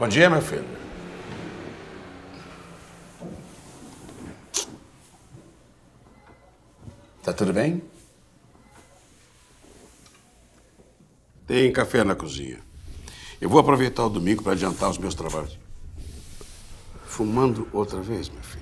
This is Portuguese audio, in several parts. Bom dia, meu filho. Tá tudo bem? Tem café na cozinha. Eu vou aproveitar o domingo para adiantar os meus trabalhos. Fumando outra vez, meu filho?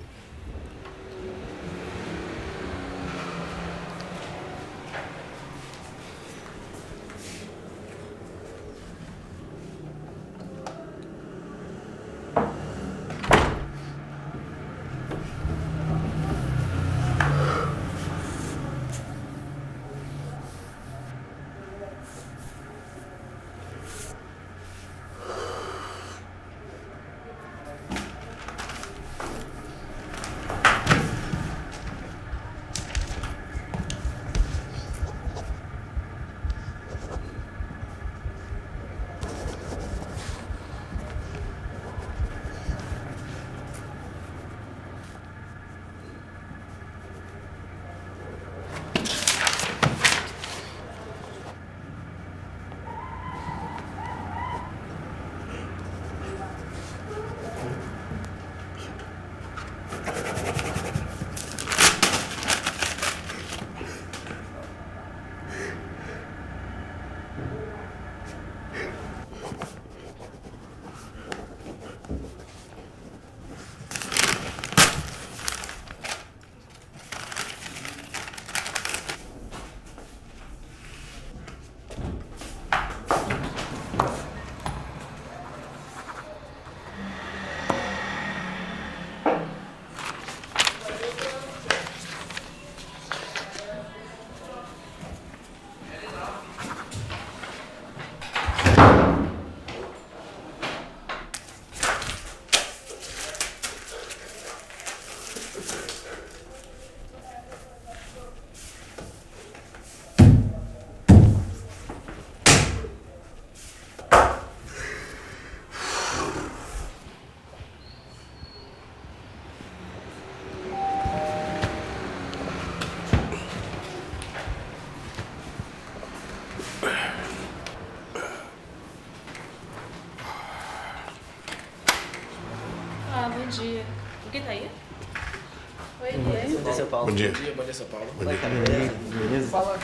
Bom dia. Bom dia, São Paulo. Bom dia. Beleza? Fala.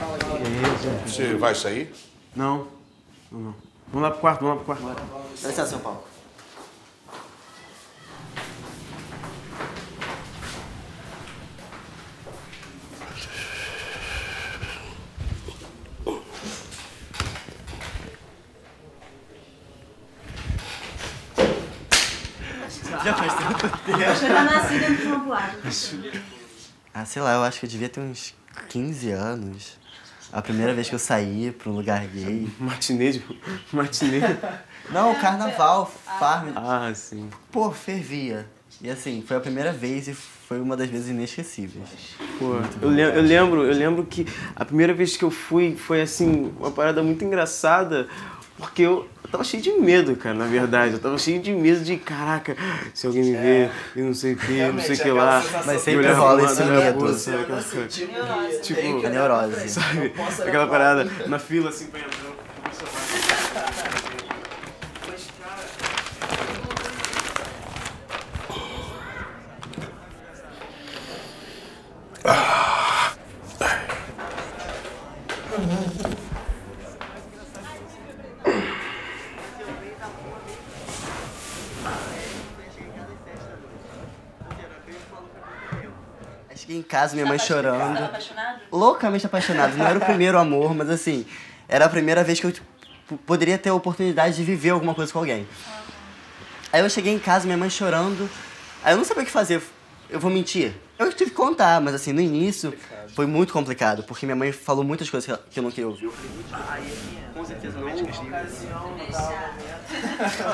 Você vai sair? Não. Não. Vamos lá pro quarto. Dá licença, São Paulo. Já faz tempo. Eu já tá nascida no último lado. Ah, sei lá, eu acho que eu devia ter uns 15 anos. A primeira vez que eu saí pra um lugar gay. Matinê? Não, carnaval, farm. Ah, sim. Pô, fervia. E assim, foi a primeira vez e foi uma das vezes inesquecíveis. Pô, eu lembro que a primeira vez que eu fui foi assim, uma parada muito engraçada, porque eu tava cheio de medo, cara, na verdade. Eu tava cheio de medo de, caraca, se alguém me ver, e não sei o que lá. Mas sempre rola esse medo. Tipo, a neurose. Sabe? Aquela parada na fila, assim, pra entrar. Cheguei em casa, minha mãe chorando. Apaixonado? Loucamente apaixonado. Não era o primeiro amor, mas assim, era a primeira vez que eu poderia ter a oportunidade de viver alguma coisa com alguém. Aí eu cheguei em casa, minha mãe chorando. Aí eu não sabia o que fazer. Eu vou mentir? Eu tive que contar, mas assim, no início foi muito complicado, porque minha mãe falou muitas coisas que eu não queria ouvir. Com certeza não.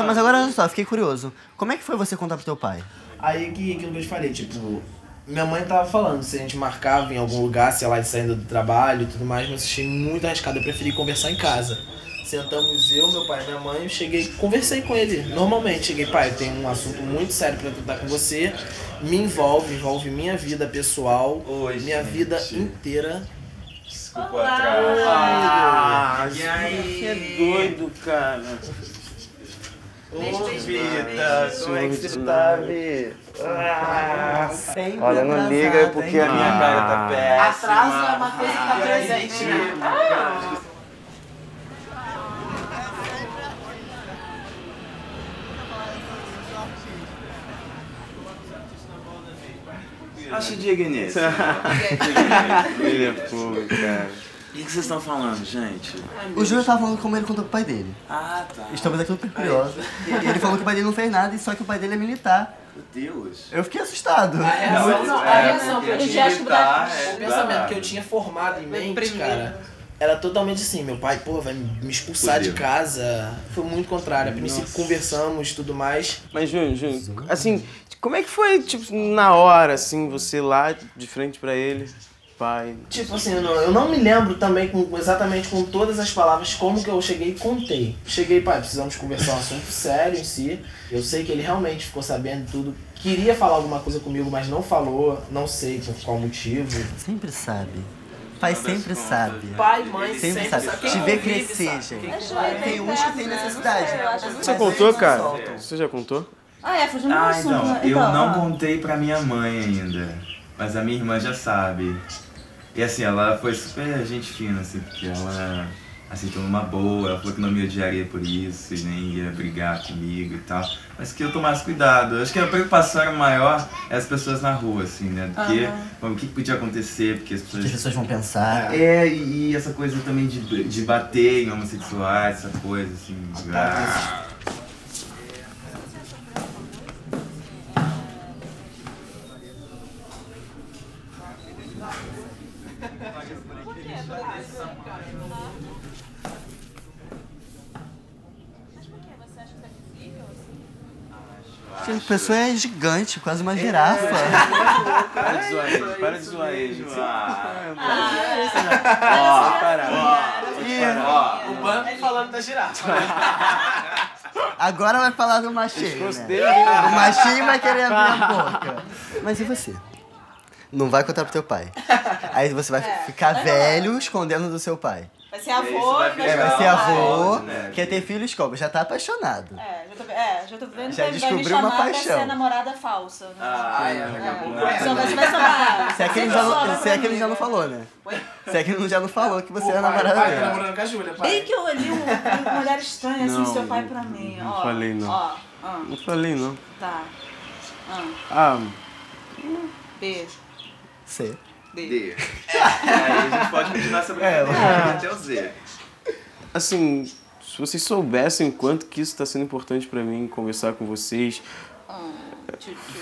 Mas agora, olha só, fiquei curioso. Como é que foi você contar pro teu pai? Aí que eu falei, tipo... Minha mãe tava falando se a gente marcava em algum lugar, sei lá, de saindo do trabalho e tudo mais, mas eu achei muito arriscado, eu preferi conversar em casa. Sentamos eu, meu pai e minha mãe, eu cheguei, conversei com ele, normalmente, cheguei, pai, tem um assunto muito sério pra tratar com você, me envolve minha vida pessoal, minha vida inteira. Desculpa o atraso. E aí? Que doido, cara. Vida, suave. Olha, não liga porque a minha cara tá péssima. Atraso é uma coisa que tá presente, né? Acho digníssimo. Ele é fogo, cara. O que vocês estão falando, gente? O Júlio estava falando como ele contou pro pai dele. Ah, tá. Estamos aqui muito curiosos. Ele falou que o pai dele não fez nada, só que o pai dele é militar. Meu Deus. Eu fiquei assustado. O pensamento que eu tinha formado em mente, cara, era totalmente assim. Meu pai, pô, vai me expulsar de casa. Foi muito contrário. A princípio conversamos e tudo mais. Mas, Júlio, assim, como é que foi, tipo, na hora, assim, você lá, de frente pra ele? Tipo assim, eu não me lembro também exatamente com todas as palavras como que eu cheguei e contei. Cheguei, pai, precisamos conversar um assunto sério em si. Eu sei que ele realmente ficou sabendo tudo. Queria falar alguma coisa comigo, mas não falou. Não sei por qual motivo. Sempre sabe. Pai sempre sabe. Pai, mãe sempre sabe. Te vê crescer, gente. Tem uns que tem necessidade. Você contou, cara? Você já contou? Ah, é, fugiu muito assunto. Eu não contei pra minha mãe ainda. Mas a minha irmã já sabe. E assim, ela foi super gente fina, assim, porque ela aceitou numa boa, ela falou que não me odiaria por isso, e nem ia brigar comigo e tal, mas que eu tomasse cuidado. Eu acho que a preocupação era maior é as pessoas na rua, assim, né, do que o que podia acontecer, porque as pessoas... O que as pessoas vão pensar. É, e essa coisa também de bater em homossexuais, essa coisa, assim... A pessoa é gigante, quase uma girafa. Para de zoar ele. O Bambi falando da girafa. Agora vai falar do machinho, né? O machinho vai querer abrir a boca. Mas e você? Não vai contar pro teu pai. Aí você vai ficar velho escondendo do seu pai. Vai ser avô, vai ser avô, né? Quer ter filho, escola, já tá apaixonado. Já tô vendo que ele vai me chamar pra ser namorada falsa. Né? Se é que ele já não falou, né? Se é que ele já não falou que você é namorada dela. Tá namorando com a Júlia, pai. Bem que eu olhei um olhar estranho assim, seu pai pra mim. Não falei, não. Não falei, não. Tá. B. C. D. Aí a gente pode continuar essa brincadeira até o Z. Assim, se vocês soubessem quanto que isso tá sendo importante pra mim, conversar com vocês...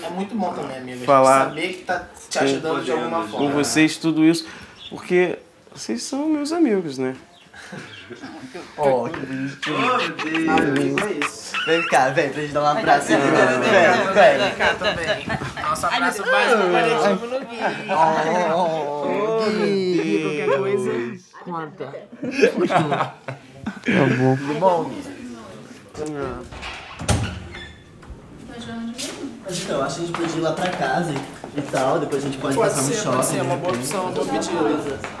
É muito bom também, amiga. Saber que tá te ajudando de alguma forma. Com vocês, tudo isso. Porque vocês são meus amigos, né? Oh, que bonitinho. Oh, meu Deus. É isso. Vem cá, vem, pra gente dar um abraço. Vem cá também. Nosso abraço básico coletivo no Gui. Gui, qualquer coisa, conta. Tá bom. Tudo bom? Então, eu acho que a gente pode ir lá pra casa e tal, depois a gente pode passar no shopping. Pode ser, é uma boa opção, uma boa pedida.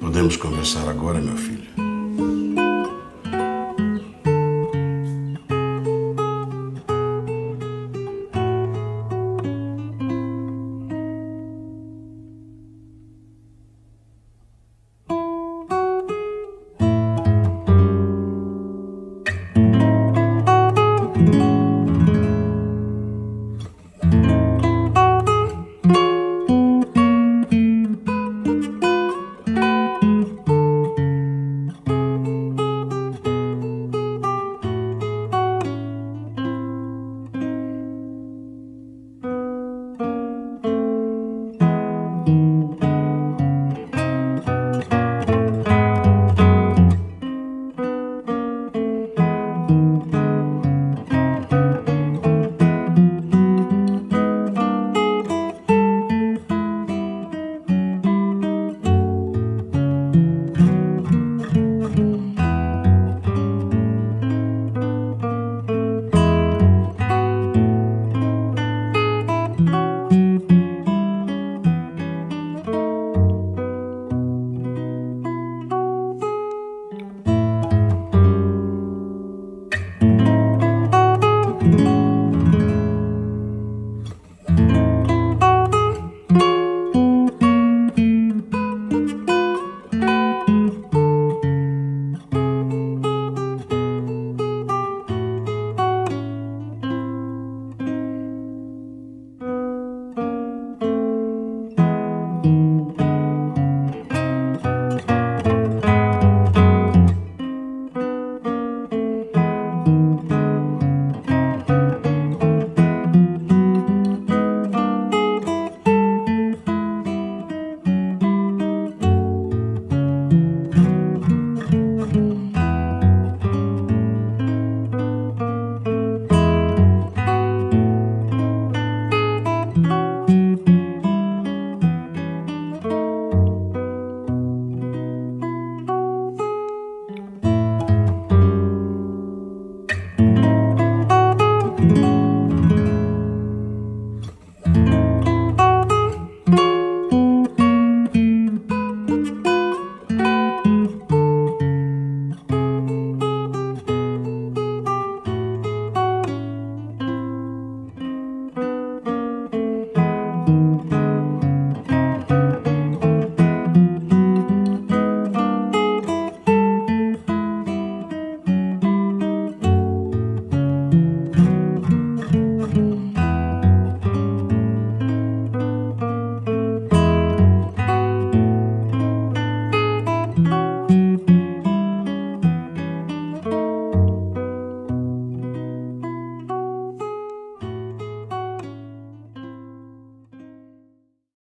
Podemos conversar agora, meu filho.